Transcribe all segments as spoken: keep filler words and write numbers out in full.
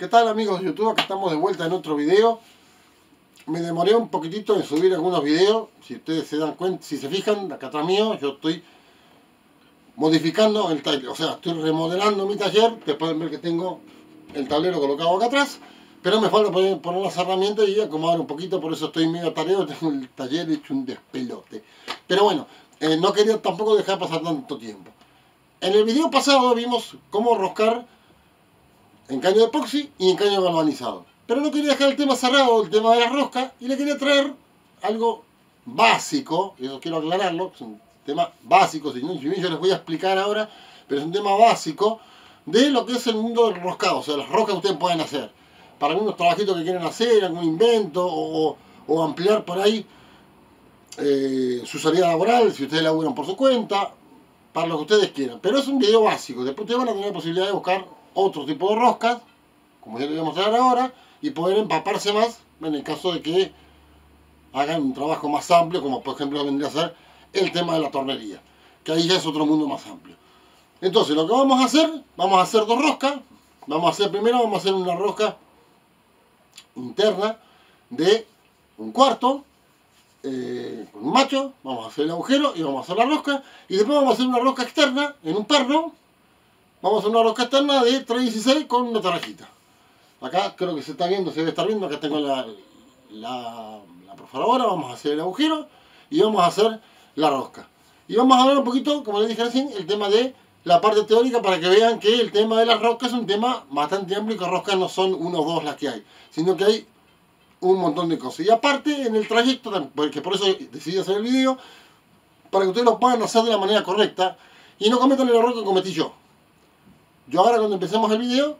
¿Qué tal, amigos de YouTube? Acá estamos de vuelta en otro video. Me demoré un poquitito en subir algunos videos. Si ustedes se dan cuenta, si se fijan, acá atrás mío yo estoy modificando el tablero. O sea, estoy remodelando mi taller. Ustedes pueden ver que tengo el tablero colocado acá atrás. Pero me falta poner, poner las herramientas y acomodar un poquito. Por eso estoy medio atareado. Tengo el taller hecho un despelote. Pero bueno, eh, no quería tampoco dejar pasar tanto tiempo. En el video pasado vimos cómo roscar en caño de epoxi y en caño galvanizado. Pero no quería dejar el tema cerrado, el tema de la rosca, y le quería traer algo básico, y eso quiero aclararlo, es un tema básico, si no, yo les voy a explicar ahora, pero es un tema básico de lo que es el mundo del roscado, o sea, las roscas que ustedes pueden hacer, para algunos trabajitos que quieren hacer, algún invento, o, o ampliar por ahí eh, su salida laboral, si ustedes laburan por su cuenta, para lo que ustedes quieran. Pero es un video básico, después ustedes van a tener la posibilidad de buscar otro tipo de roscas, como ya les voy a mostrar ahora, y poder empaparse más en el caso de que hagan un trabajo más amplio, como por ejemplo vendría a ser el tema de la tornería, que ahí ya es otro mundo más amplio. Entonces, lo que vamos a hacer, vamos a hacer dos roscas. Vamos a hacer primero, vamos a hacer una rosca interna de un cuarto eh, con un macho, vamos a hacer el agujero y vamos a hacer la rosca, y después vamos a hacer una rosca externa en un perno. Vamos a hacer una rosca externa de tres dieciseis con una tarajita. Acá creo que se está viendo, se debe estar viendo. Acá tengo la, la, la perforadora. Vamos a hacer el agujero y vamos a hacer la rosca. Y vamos a hablar un poquito, como les dije recién, el tema de la parte teórica, para que vean que el tema de las roscas es un tema bastante amplio y que roscas no son uno o dos las que hay, sino que hay un montón de cosas. Y aparte, en el trayecto, porque por eso decidí hacer el video, para que ustedes lo puedan hacer de la manera correcta y no cometan el error que cometí yo. Yo ahora, cuando empecemos el video,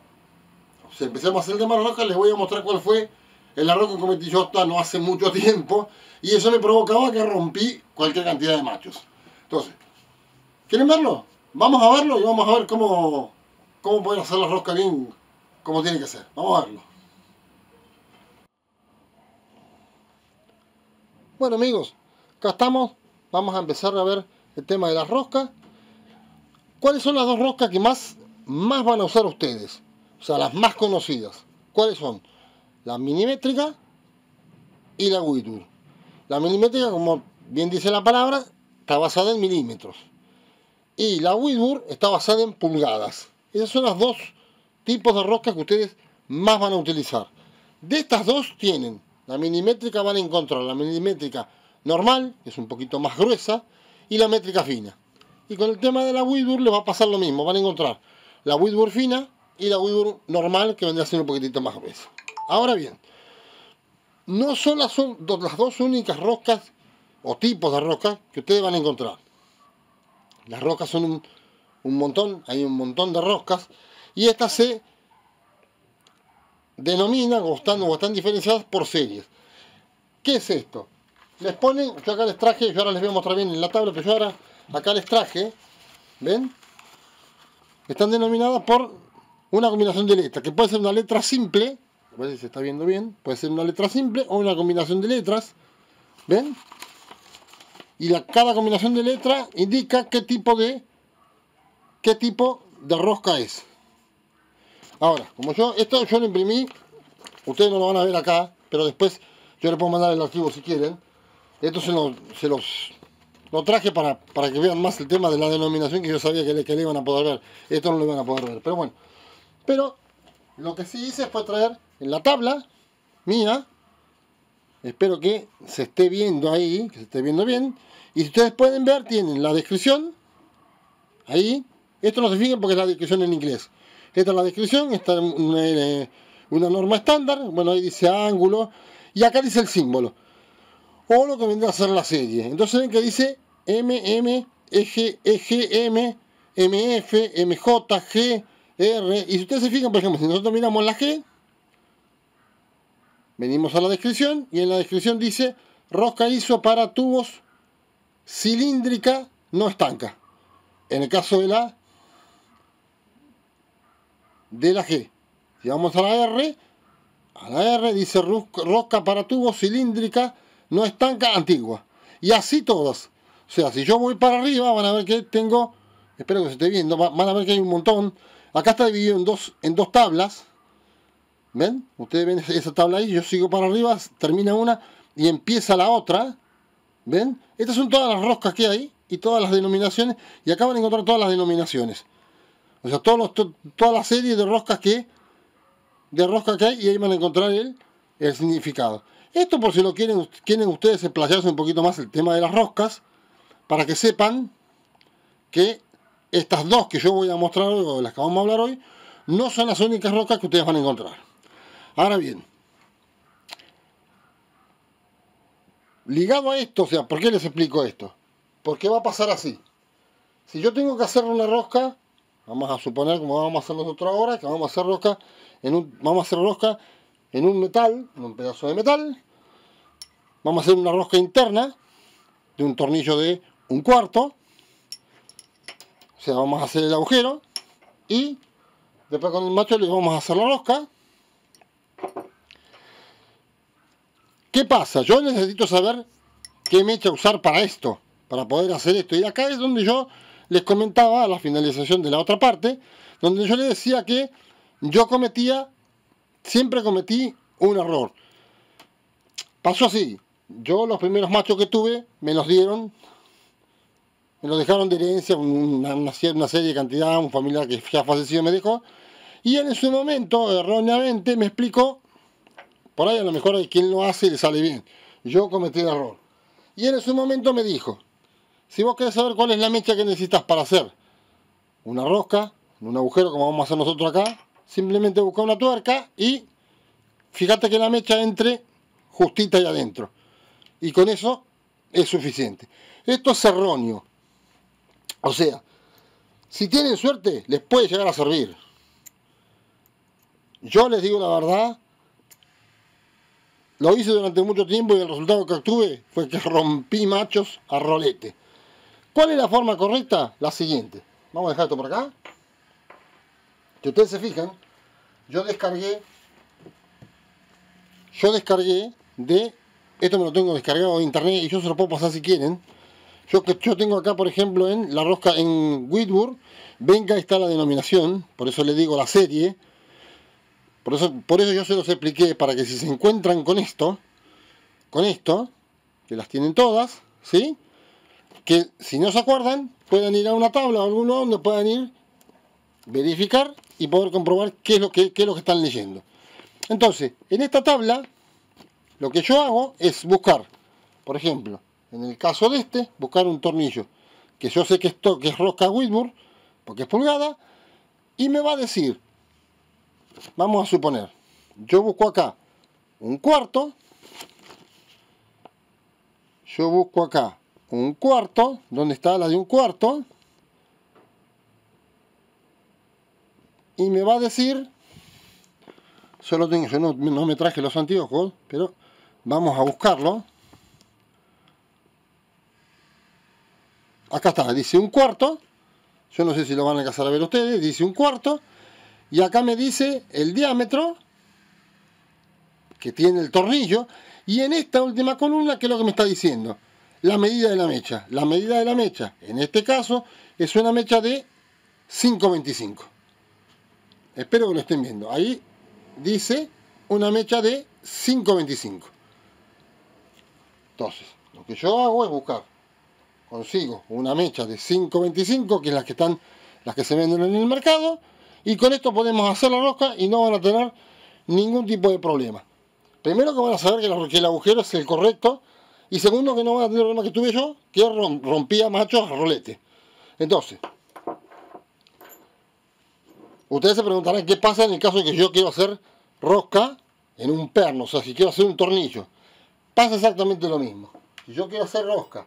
o sea, empecemos a hacer el tema de la rosca, les voy a mostrar cuál fue el error que cometí yo hasta no hace mucho tiempo. Y eso me provocaba que rompí cualquier cantidad de machos. Entonces, ¿quieren verlo? Vamos a verlo y vamos a ver cómo, cómo poder hacer la rosca bien, como tiene que ser. Vamos a verlo. Bueno, amigos, acá estamos. Vamos a empezar a ver el tema de las roscas. ¿Cuáles son las dos roscas que más... más van a usar ustedes? O sea, las más conocidas. ¿Cuáles son? La milimétrica y la Whitworth. La milimétrica, como bien dice la palabra, está basada en milímetros. Y la Whitworth está basada en pulgadas. Esos son los dos tipos de roscas que ustedes más van a utilizar. De estas dos tienen. La milimétrica van a encontrar la milimétrica normal, que es un poquito más gruesa, y la métrica fina. Y con el tema de la Whitworth les va a pasar lo mismo. Van a encontrar la Whitworth fina y la Whitworth normal, que vendrá a ser un poquitito más gruesa. Ahora bien, no son las, son las dos únicas roscas o tipos de roscas que ustedes van a encontrar. Las roscas son un, un montón, hay un montón de roscas, y estas se denominan o están, o están diferenciadas por series. ¿Qué es esto? Les ponen, yo acá les traje, yo ahora les voy a mostrar bien en la tabla, pero yo ahora acá les traje, ¿ven? Están denominadas por una combinación de letras, que puede ser una letra simple, a ver si se está viendo bien, puede ser una letra simple o una combinación de letras, ¿ven? Y la, cada combinación de letras indica qué tipo de qué tipo de rosca es. Ahora, como yo, esto yo lo imprimí, ustedes no lo van a ver acá, pero después yo les puedo mandar el archivo si quieren. Esto se, lo, se los... lo traje para, para que vean más el tema de la denominación, que yo sabía que le, que le iban a poder ver. Esto no lo iban a poder ver, pero bueno. Pero lo que sí hice fue traer en la tabla mía. Espero que se esté viendo ahí, que se esté viendo bien. Y si ustedes pueden ver, tienen la descripción. Ahí. Esto no se fijen porque es la descripción en inglés. Esta es la descripción, esta es una, una norma estándar. Bueno, ahí dice ángulo. Y acá dice el símbolo. O lo que vendrá a ser la serie. Entonces ven que dice M M, E G, E G M, M F, M J, G, R. Y si ustedes se fijan, por ejemplo, si nosotros miramos la G, venimos a la descripción, y en la descripción dice rosca ISO para tubos cilíndrica no estanca. En el caso de la de la G. Si vamos a la R, a la R dice rosca para tubos cilíndrica no estanca antigua. Y así todas. O sea, si yo voy para arriba, van a ver que tengo... espero que se esté viendo. Van a ver que hay un montón. Acá está dividido en dos, en dos tablas. ¿Ven? Ustedes ven esa tabla ahí, yo sigo para arriba, termina una y empieza la otra. ¿Ven? Estas son todas las roscas que hay y todas las denominaciones. Y acá van a encontrar todas las denominaciones. O sea, todos los, to, toda la serie de roscas que de roscas que hay, y ahí van a encontrar el, el significado. Esto por si lo quieren, quieren ustedes explayarse un poquito más el tema de las roscas, para que sepan que estas dos que yo voy a mostrar hoy, o las que vamos a hablar hoy, no son las únicas roscas que ustedes van a encontrar. Ahora bien, ligado a esto, o sea, ¿por qué les explico esto? Porque va a pasar así. Si yo tengo que hacer una rosca, vamos a suponer, como vamos a hacer nosotros ahora, que vamos a hacer rosca en un, vamos a hacer rosca en un metal, en un pedazo de metal. Vamos a hacer una rosca interna de un tornillo de un cuarto. O sea, vamos a hacer el agujero y después con el machuelo vamos a hacer la rosca. ¿Qué pasa? Yo necesito saber qué mecha usar para esto, para poder hacer esto. Y acá es donde yo les comentaba, a la finalización de la otra parte, donde yo les decía que yo cometía, siempre cometí un error. Pasó así. Yo los primeros machos que tuve me los dieron, me los dejaron de herencia, una, una, una serie de cantidad, un familiar que ya fallecido me dejó. Y en su momento, erróneamente, me explicó, por ahí a lo mejor hay quien lo hace y le sale bien. Yo cometí el error. Y en su momento me dijo, si vos querés saber cuál es la mecha que necesitas para hacer una rosca, un agujero como vamos a hacer nosotros acá, simplemente busca una tuerca y fíjate que la mecha entre justita ahí adentro. Y con eso es suficiente. Esto es erróneo. O sea, si tienen suerte, les puede llegar a servir. Yo les digo la verdad, lo hice durante mucho tiempo y el resultado que obtuve fue que rompí machos a rolete. ¿Cuál es la forma correcta? La siguiente. Vamos a dejar esto por acá. Si ustedes se fijan, yo descargué, yo descargué de, esto me lo tengo descargado de internet y yo se lo puedo pasar si quieren. Yo, yo tengo acá, por ejemplo, en la rosca en Whitworth, venga, está la denominación, por eso le digo la serie. Por eso, por eso yo se los expliqué, para que si se encuentran con esto, con esto, que las tienen todas, ¿sí? Que si no se acuerdan, puedan ir a una tabla o a algún lugar donde puedan ir, verificar y poder comprobar qué es lo que, qué es lo que están leyendo. Entonces, en esta tabla, lo que yo hago es buscar, por ejemplo, en el caso de este, buscar un tornillo, que yo sé que, esto, que es rosca Whitworth, porque es pulgada, y me va a decir, vamos a suponer, yo busco acá un cuarto, yo busco acá un cuarto, ¿dónde está la de un cuarto? Y me va a decir, solo tengo, yo no, no me traje los anteojos, pero vamos a buscarlo. Acá está, dice un cuarto, yo no sé si lo van a alcanzar a ver ustedes, dice un cuarto. Y acá me dice el diámetro que tiene el tornillo. Y en esta última columna, ¿qué es lo que me está diciendo? La medida de la mecha. La medida de la mecha, en este caso, es una mecha de cinco veinticinco. Espero que lo estén viendo. Ahí dice una mecha de cinco veinticinco. Entonces, lo que yo hago es buscar. Consigo una mecha de cinco veinticinco, que es las que están, las que se venden en el mercado. Y con esto podemos hacer la rosca y no van a tener ningún tipo de problema. Primero que van a saber que el agujero es el correcto. Y segundo que no van a tener el problema que tuve yo, que rompía machos a rolete. Entonces, ustedes se preguntarán qué pasa en el caso de que yo quiero hacer rosca en un perno. O sea, si quiero hacer un tornillo. Pasa exactamente lo mismo. Si yo quiero hacer rosca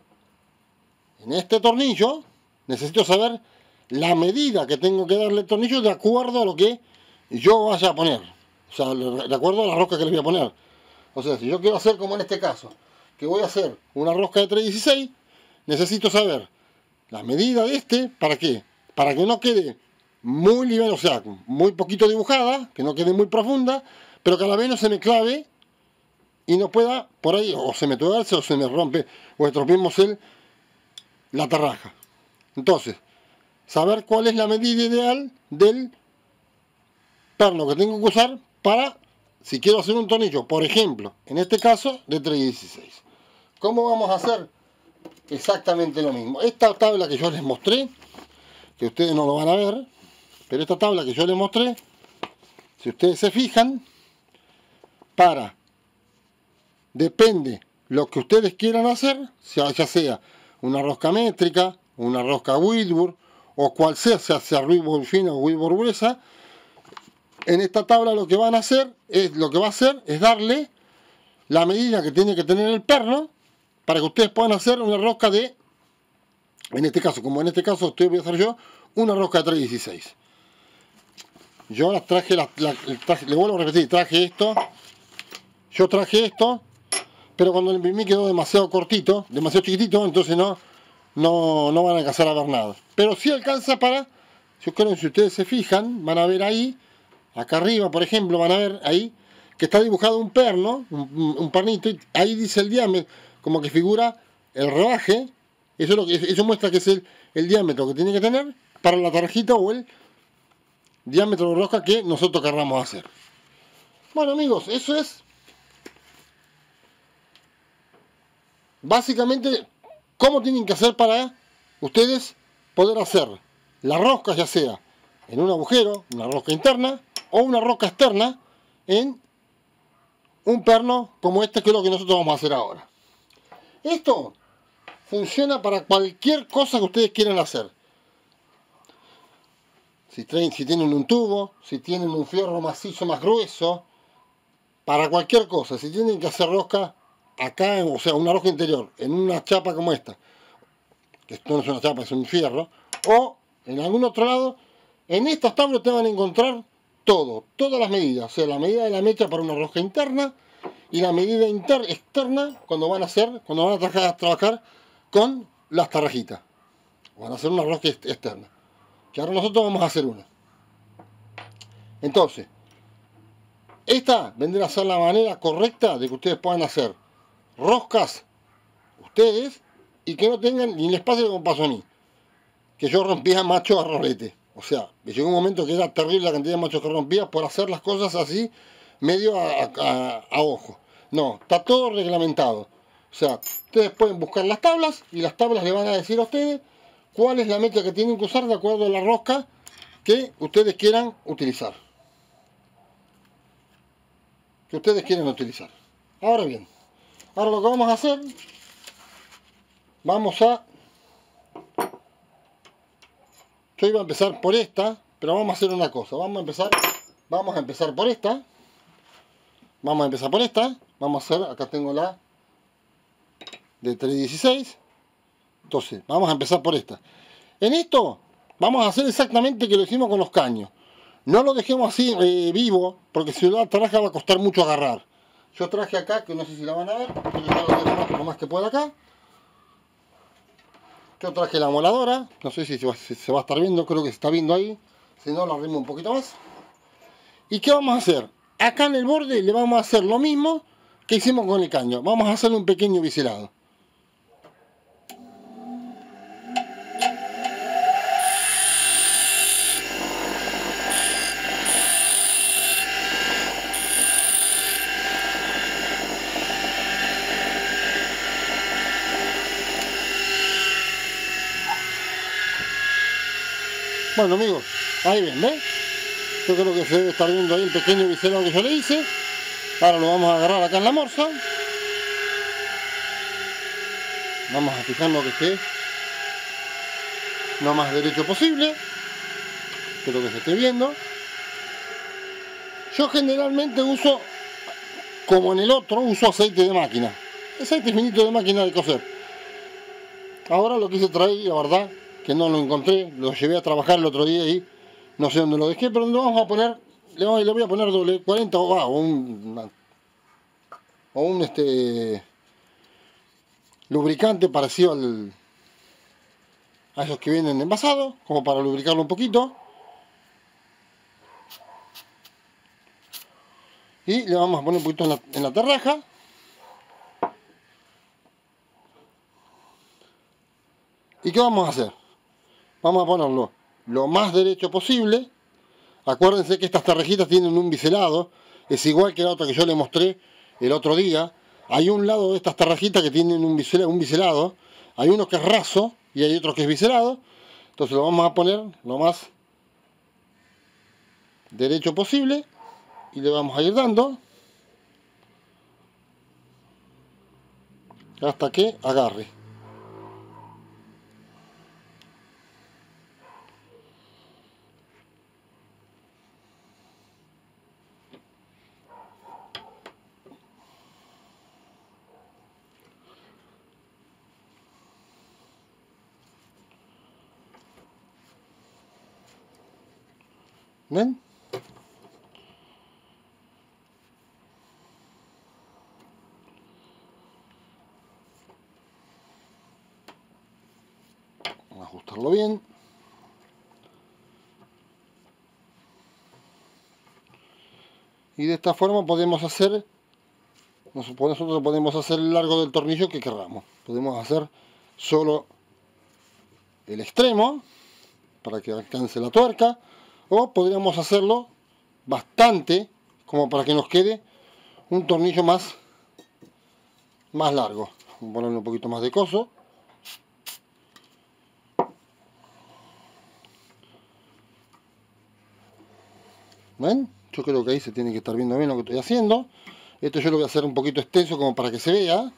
en este tornillo, necesito saber la medida que tengo que darle al tornillo de acuerdo a lo que yo vaya a poner. O sea, de acuerdo a la rosca que le voy a poner. O sea, si yo quiero hacer como en este caso, que voy a hacer una rosca de tres dieciseis, necesito saber la medida de este. ¿Para qué? Para que no quede muy libre, o sea, muy poquito dibujada, que no quede muy profunda, pero que a la vez no se me clave y no pueda, por ahí, o se me tuerce, o se me rompe, o estropeemos el, la tarraja. Entonces, saber cuál es la medida ideal del perno que tengo que usar para si quiero hacer un tornillo, por ejemplo, en este caso de tres dieciseis. ¿Cómo vamos a hacer? Exactamente lo mismo. Esta tabla que yo les mostré, que ustedes no lo van a ver, pero esta tabla que yo les mostré, si ustedes se fijan, para, depende lo que ustedes quieran hacer, ya sea una rosca métrica, una rosca Whitworth, o cual sea, sea, sea Whitworth fina o Whitworth gruesa, en esta tabla lo que van a hacer es, lo que va a hacer es darle la medida que tiene que tener el perno para que ustedes puedan hacer una rosca de, en este caso, como en este caso estoy voy a hacer yo, una rosca de tres dieciseis. Yo las traje, las, las, traje, le vuelvo a repetir, traje esto, yo traje esto, pero cuando lo imprimí quedó demasiado cortito, demasiado chiquitito, entonces no, no, no van a alcanzar a ver nada. Pero sí alcanza para, yo creo que si ustedes se fijan, van a ver ahí, acá arriba, por ejemplo, van a ver ahí, que está dibujado un perno, un, un pernito, y ahí dice el diámetro, como que figura el rebaje, eso, es lo que, eso muestra que es el, el diámetro que tiene que tener para la tarjeta o el diámetro de rosca que nosotros querramos hacer. Bueno, amigos, eso es básicamente cómo tienen que hacer para ustedes poder hacer la rosca, ya sea en un agujero, una rosca interna o una rosca externa en un perno como este, que es lo que nosotros vamos a hacer ahora. Esto funciona para cualquier cosa que ustedes quieran hacer. Si, traen, si tienen un tubo, si tienen un fierro macizo más grueso, para cualquier cosa. Si tienen que hacer rosca acá, o sea, una rosca interior, en una chapa como esta, que esto no es una chapa, es un fierro, o en algún otro lado, en estas tablas te van a encontrar todo, todas las medidas. O sea, la medida de la mecha para una rosca interna, y la medida inter externa cuando van a hacer, cuando van a trabajar, trabajar con las tarrajitas. Van a hacer una rosca externa. Que ahora nosotros vamos a hacer una. Entonces, esta vendrá a ser la manera correcta de que ustedes puedan hacer roscas ustedes y que no tengan ni el espacio como pasó a mí. Que yo rompía macho a rolete. O sea, me llegó un momento que era terrible la cantidad de machos que rompía por hacer las cosas así, medio a, a, a ojo. No, está todo reglamentado. O sea, ustedes pueden buscar las tablas y las tablas le van a decir a ustedes cuál es la mecha que tienen que usar de acuerdo a la rosca que ustedes quieran utilizar. Que ustedes quieran utilizar. Ahora bien, ahora lo que vamos a hacer, vamos a... Yo iba a empezar por esta, pero vamos a hacer una cosa. Vamos a empezar, vamos a empezar por esta. Vamos a empezar por esta, vamos a hacer, acá tengo la de tres dieciséis, entonces vamos a empezar por esta. En esto vamos a hacer exactamente que lo hicimos con los caños, no lo dejemos así eh, vivo, porque si la tarraja va a costar mucho agarrar. Yo traje acá, que no sé si la van a ver, lo más que pueda acá. Yo traje la moladora, no sé si se va, si se va a estar viendo, creo que se está viendo ahí, si no la arrimo un poquito más. ¿Y qué vamos a hacer? Acá en el borde le vamos a hacer lo mismo que hicimos con el caño. Vamos a hacerle un pequeño biselado. Bueno, amigos, ahí ven, ¿ves? Yo creo que se debe estar viendo ahí el pequeño biselado que yo le hice. Ahora lo vamos a agarrar acá en la morsa. Vamos a fijarlo que esté lo más derecho posible. Espero que se esté viendo. Yo generalmente uso, como en el otro, uso aceite de máquina. Aceite finito de máquina de coser. Ahora lo quise traer y la verdad que no lo encontré. Lo llevé a trabajar el otro día y... no sé dónde lo dejé, pero le vamos a poner, le voy a poner doble cuarenta o, ah, o un, o un este, lubricante parecido al, a esos que vienen envasados, como para lubricarlo un poquito. Y le vamos a poner un poquito en la, en la tarraja. ¿Y qué vamos a hacer? Vamos a ponerlo lo más derecho posible. Acuérdense que estas tarrejitas tienen un biselado es igual que la otra que yo le mostré el otro día. Hay un lado de estas tarrajitas que tienen un biselado, un biselado. Hay uno que es raso y hay otro que es biselado. Entonces lo vamos a poner lo más derecho posible y le vamos a ir dando hasta que agarre. ¿Ven? Vamos a ajustarlo bien. Y de esta forma podemos hacer, nosotros podemos hacer el largo del tornillo que queramos. Podemos hacer solo el extremo para que alcance la tuerca. O podríamos hacerlo bastante como para que nos quede un tornillo más, más largo. Vamos a ponerle un poquito más de coso. ¿Ven? Yo creo que ahí se tiene que estar viendo bien lo que estoy haciendo. Esto yo lo voy a hacer un poquito extenso como para que se vea.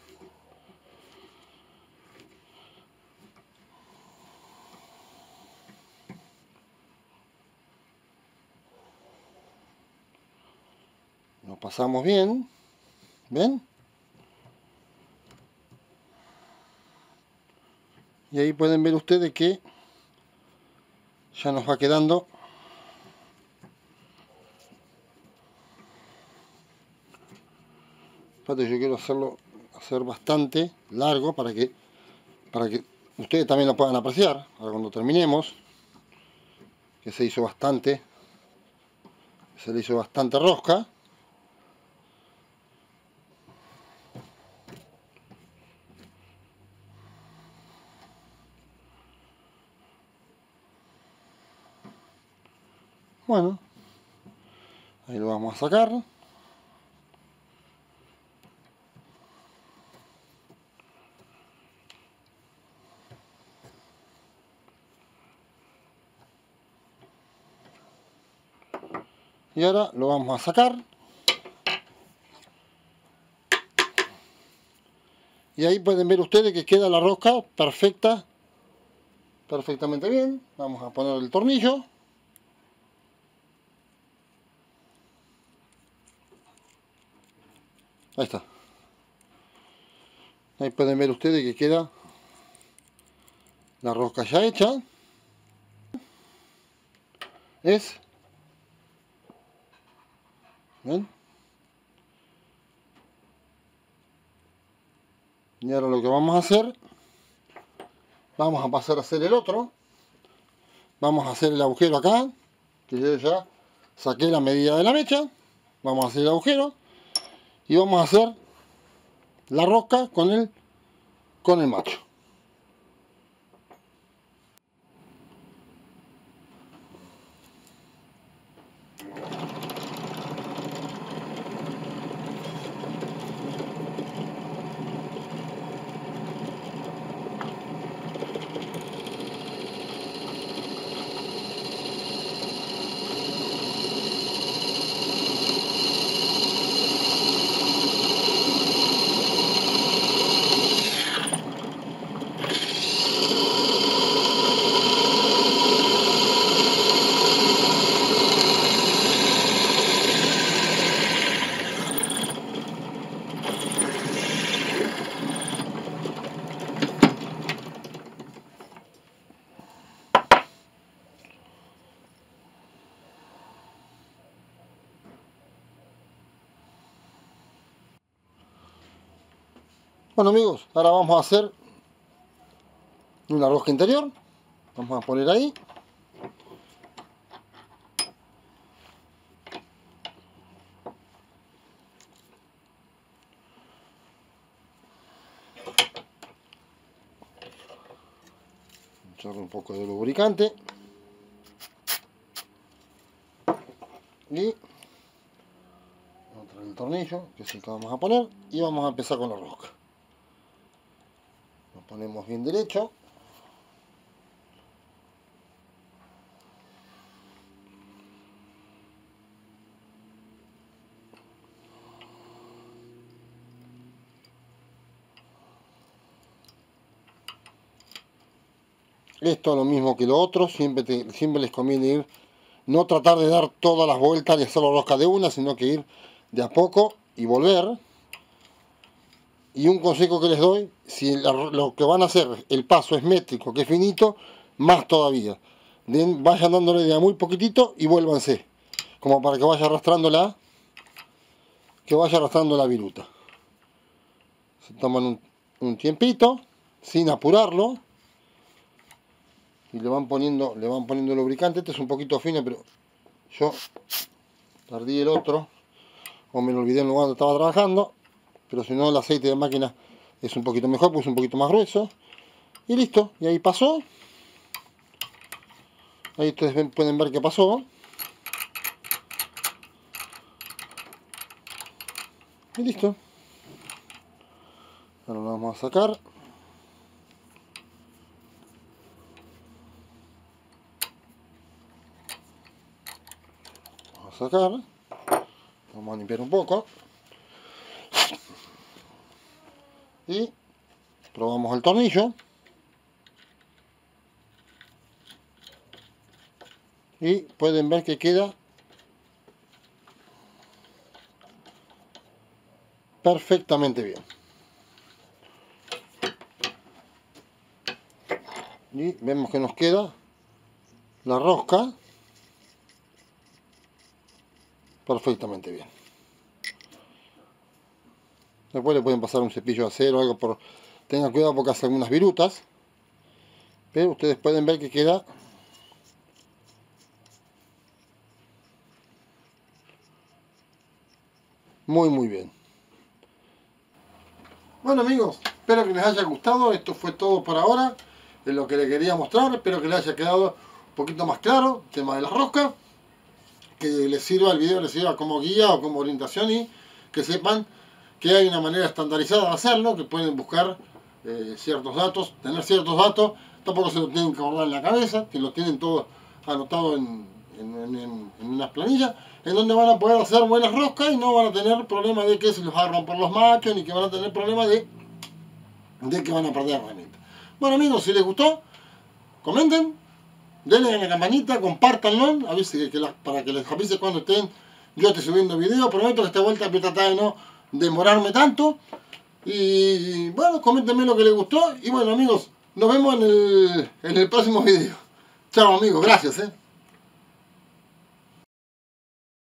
Lo pasamos bien, ¿ven? Y ahí pueden ver ustedes que ya nos va quedando espérate, yo quiero hacerlo hacer bastante largo para que para que ustedes también lo puedan apreciar ahora cuando terminemos, que se hizo bastante se le hizo bastante rosca. Bueno, ahí lo vamos a sacar. Y ahora lo vamos a sacar. Y ahí pueden ver ustedes que queda la rosca perfecta, perfectamente bien. Vamos a poner el tornillo. Ahí está. Ahí pueden ver ustedes que queda la rosca ya hecha. Es... ¿Ven? Y ahora lo que vamos a hacer, vamos a pasar a hacer el otro. Vamos a hacer el agujero acá, que yo ya saqué la medida de la mecha. Vamos a hacer el agujero. Y vamos a hacer la rosca con el, con el macho. Bueno amigos, ahora vamos a hacer una rosca interior. Vamos a poner ahí. Echarle un poco de lubricante. Y el tornillo, que es el que vamos a poner, y vamos a empezar con la rosca. Lo ponemos bien derecho. Esto es lo mismo que lo otro, siempre, te, siempre les conviene ir, no tratar de dar todas las vueltas y hacer la rosca de una, sino que ir de a poco y volver. Y un consejo que les doy, si la, lo que van a hacer, el paso es métrico, que es finito, más todavía. Den, vayan dándole de a muy poquitito y vuélvanse, como para que vaya arrastrando la, que vaya arrastrando la viruta. Se toman un, un tiempito, sin apurarlo. Y le van poniendo, le van poniendo lubricante. Este es un poquito fino, pero yo tardí el otro, o me lo olvidé en el lugar donde estaba trabajando, pero si no el aceite de máquina es un poquito mejor, pues es un poquito más grueso. Y listo, y ahí pasó. Ahí ustedes ven, pueden ver que pasó. Y listo. Ahora lo vamos a sacar. sacar, vamos a limpiar un poco y probamos el tornillo y pueden ver que queda perfectamente bien. Y vemos que nos queda la rosca perfectamente bien. Después le pueden pasar un cepillo de acero o algo, por tengan cuidado porque hacen algunas virutas, pero ustedes pueden ver que queda muy muy bien. Bueno amigos, espero que les haya gustado. Esto fue todo por ahora, es lo que les quería mostrar. Espero que les haya quedado un poquito más claro el tema de la rosca, que les sirva el video, les sirva como guía o como orientación, y que sepan que hay una manera estandarizada de hacerlo, que pueden buscar eh, ciertos datos, tener ciertos datos, tampoco se lo tienen que guardar en la cabeza, que lo tienen todo anotado en, en, en, en unas planillas, en donde van a poder hacer buenas roscas y no van a tener problema de que se los agarran por los machos, ni que van a tener problema de, de que van a perder herramientas. Bueno amigos, si les gustó, comenten, denle a la campanita, compártanlo, avise que la, para que les avise cuando estén yo esté subiendo video. Prometo que esta vuelta voy a tratar de no demorarme tanto. Y bueno, coméntenme lo que les gustó. Y bueno amigos, nos vemos en el, en el próximo video. Chao amigos, gracias. eh.